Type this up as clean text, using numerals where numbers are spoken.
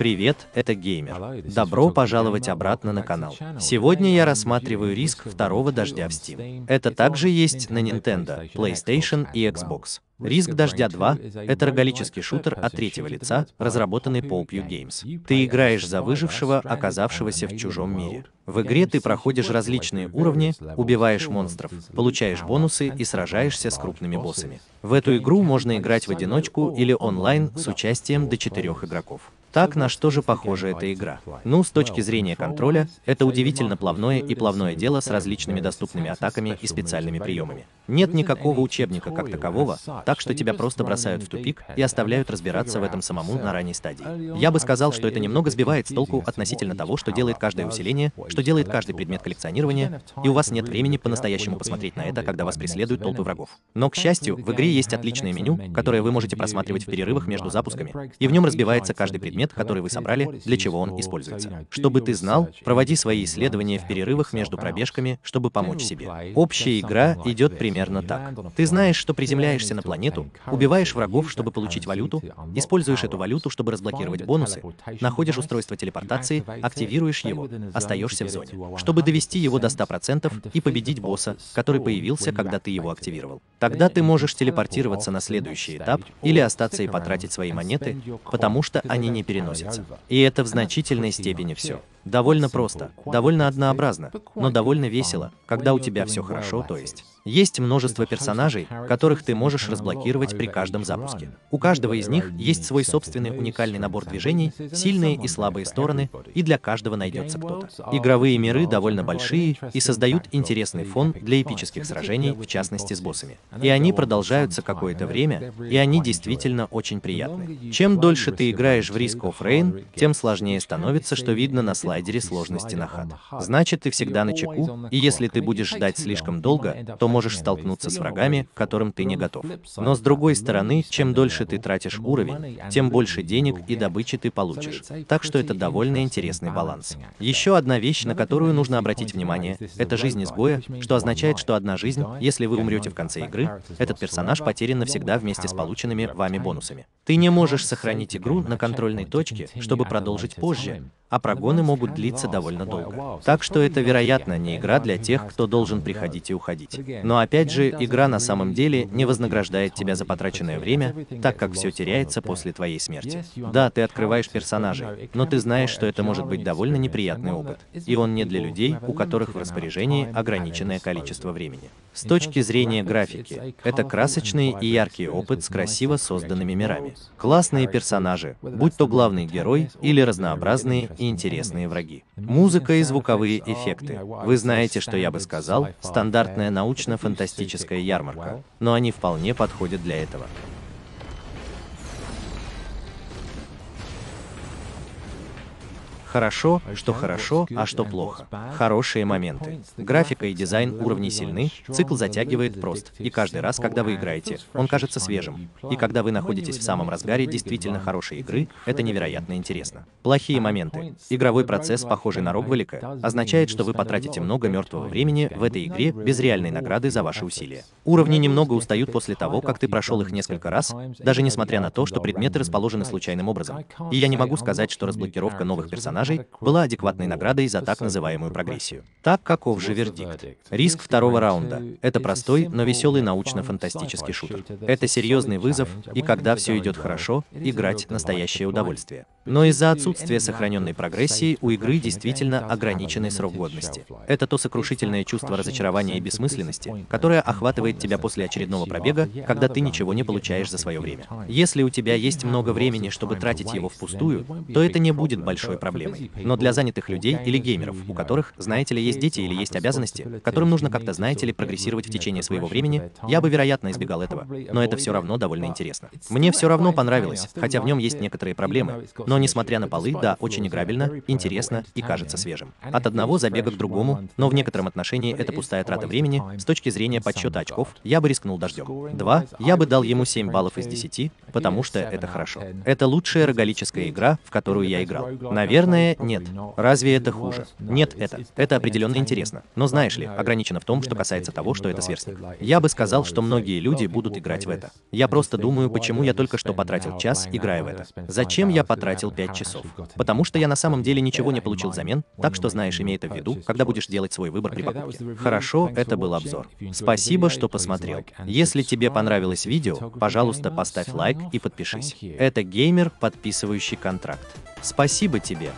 Привет, это Геймер. Добро пожаловать обратно на канал. Сегодня я рассматриваю риск второго дождя в Steam. Это также есть на Nintendo, PlayStation и Xbox. Риск дождя 2 — это рогалический шутер от третьего лица, разработанный Hopoo Games. Ты играешь за выжившего, оказавшегося в чужом мире. В игре ты проходишь различные уровни, убиваешь монстров, получаешь бонусы и сражаешься с крупными боссами. В эту игру можно играть в одиночку или онлайн с участием до 4 игроков. Так, на что же похожа эта игра? Ну, с точки зрения контроля, это удивительно плавное и плавное дело с различными доступными атаками и специальными приемами. Нет никакого учебника как такового, так что тебя просто бросают в тупик и оставляют разбираться в этом самому на ранней стадии. Я бы сказал, что это немного сбивает с толку относительно того, что делает каждое усиление, что делает каждый предмет коллекционирования, и у вас нет времени по-настоящему посмотреть на это, когда вас преследуют толпы врагов. Но, к счастью, в игре есть отличное меню, которое вы можете просматривать в перерывах между запусками, и в нем разбивается каждый предмет, который вы собрали, для чего он используется. Чтобы ты знал, проводи свои исследования в перерывах между пробежками, чтобы помочь себе. Общая игра идет примерно так. Ты знаешь, что приземляешься на планету, убиваешь врагов, чтобы получить валюту, используешь эту валюту, чтобы разблокировать бонусы, находишь устройство телепортации, активируешь его, остаешься в зоне, чтобы довести его до 100% и победить босса, который появился, когда ты его активировал. Тогда ты можешь телепортироваться на следующий этап или остаться и потратить свои монеты, потому что они не переносятся. И это в значительной степени все. Довольно просто, довольно однообразно, но довольно весело, когда у тебя все хорошо, то есть. Есть множество персонажей, которых ты можешь разблокировать при каждом запуске. У каждого из них есть свой собственный уникальный набор движений, сильные и слабые стороны, и для каждого найдется кто-то. Игровые миры довольно большие и создают интересный фон для эпических сражений, в частности с боссами. И они продолжаются какое-то время, и они действительно очень приятны. Чем дольше ты играешь в Risk of Rain, тем сложнее становится, что видно на слайдере сложности на хат. Значит, ты всегда на чеку, и если ты будешь ждать слишком долго, то можешь столкнуться с врагами, к которым ты не готов. Но с другой стороны, чем дольше ты тратишь уровень, тем больше денег и добычи ты получишь. Так что это довольно интересный баланс. Еще одна вещь, на которую нужно обратить внимание, это жизнь изгоя, что означает, что одна жизнь, если вы умрете в конце игры, этот персонаж потерян навсегда вместе с полученными вами бонусами. Ты не можешь сохранить игру на контрольной точке, чтобы продолжить позже, а прогоны могут длиться довольно долго. Так что это, вероятно, не игра для тех, кто должен приходить и уходить. Но опять же, игра на самом деле не вознаграждает тебя за потраченное время, так как все теряется после твоей смерти. Да, ты открываешь персонажей, но ты знаешь, что это может быть довольно неприятный опыт, и он не для людей, у которых в распоряжении ограниченное количество времени. С точки зрения графики, это красочный и яркий опыт с красиво созданными мирами. Классные персонажи, будь то главный герой или разнообразные и интересные враги. Музыка и звуковые эффекты. Вы знаете, что я бы сказал, стандартная научно-фантастическая ярмарка, но они вполне подходят для этого. Хорошо, что хорошо, а что плохо. Хорошие моменты. Графика и дизайн уровней сильны, цикл затягивает прост, и каждый раз, когда вы играете, он кажется свежим. И когда вы находитесь в самом разгаре действительно хорошей игры, это невероятно интересно. Плохие моменты. Игровой процесс, похожий на рог-велика, означает, что вы потратите много мертвого времени в этой игре без реальной награды за ваши усилия. Уровни немного устают после того, как ты прошел их несколько раз, даже несмотря на то, что предметы расположены случайным образом. И я не могу сказать, что разблокировка новых персонажей была адекватной наградой за так называемую прогрессию. Так, каков же вердикт? Риск второго раунда. Это простой, но веселый научно-фантастический шутер. Это серьезный вызов, и когда все идет хорошо, играть — настоящее удовольствие. Но из-за отсутствия сохраненной прогрессии у игры действительно ограниченный срок годности. Это то сокрушительное чувство разочарования и бессмысленности, которое охватывает тебя после очередного пробега, когда ты ничего не получаешь за свое время. Если у тебя есть много времени, чтобы тратить его впустую, то это не будет большой проблемой. Но для занятых людей или геймеров, у которых, знаете ли, есть дети или есть обязанности, которым нужно как-то, знаете ли, прогрессировать в течение своего времени, я бы, вероятно, избегал этого. Но это все равно довольно интересно. Мне все равно понравилось, хотя в нем есть некоторые проблемы. Но несмотря на полы, да, очень играбельно, интересно и кажется свежим. От одного забега к другому, но в некотором отношении это пустая трата времени. С точки зрения подсчета очков, я бы рискнул дождем. 2. Я бы дал ему 7 баллов из 10, потому что это хорошо. Это лучшая рогалическая игра, в которую я играл. Наверное, Наверное, нет. Разве это хуже? Нет, это определенно интересно. Но знаешь ли, ограничено в том, что касается того, что это сверстник. Я бы сказал, что многие люди будут играть в это. Я просто думаю, почему я только что потратил час, играя в это. Зачем я потратил 5 часов? Потому что я на самом деле ничего не получил взамен, так что, знаешь, имей это в виду, когда будешь делать свой выбор при покупке. Хорошо, это был обзор. Спасибо, что посмотрел. Если тебе понравилось видео, пожалуйста, поставь лайк и подпишись. Это геймер, подписывающий контракт. Спасибо тебе.